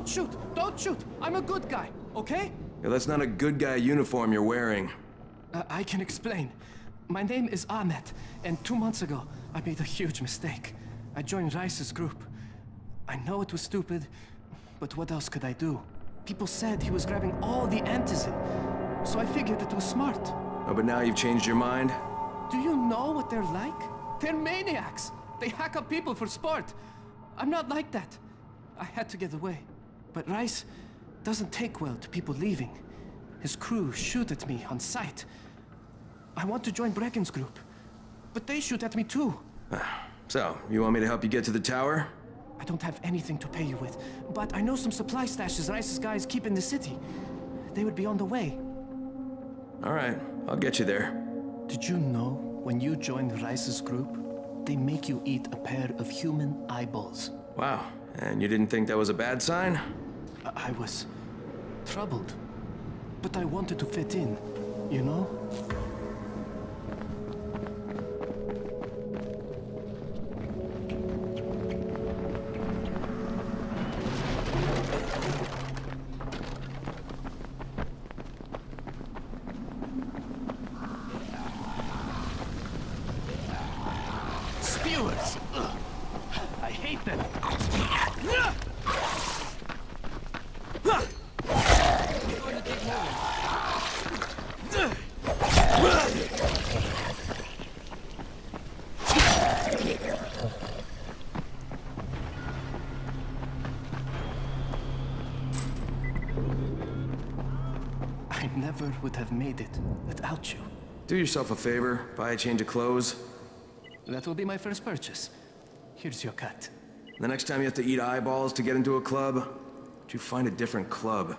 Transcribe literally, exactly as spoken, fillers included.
Don't shoot! Don't shoot! I'm a good guy, okay? Yeah, that's not a good guy uniform you're wearing. Uh, I can explain. My name is Ahmet, and two months ago, I made a huge mistake. I joined Rice's group. I know it was stupid, but what else could I do? People said he was grabbing all the antizin, so I figured it was smart. Oh, but now you've changed your mind? Do you know what they're like? They're maniacs! They hack up people for sport! I'm not like that. I had to get away. But Rice doesn't take well to people leaving. His crew shoot at me on sight. I want to join Brecken's group, but they shoot at me too. So, you want me to help you get to the tower? I don't have anything to pay you with, but I know some supply stashes Rice's guys keep in the city. They would be on the way. All right, I'll get you there. Did you know when you joined Rice's group, they make you eat a pair of human eyeballs? Wow, and you didn't think that was a bad sign? I, I was troubled, but I wanted to fit in, you know? I hate them. I never would have made it without you. Do yourself a favor, buy a change of clothes. That will be my first purchase. Here's your cut. The next time you have to eat eyeballs to get into a club, do you find a different club?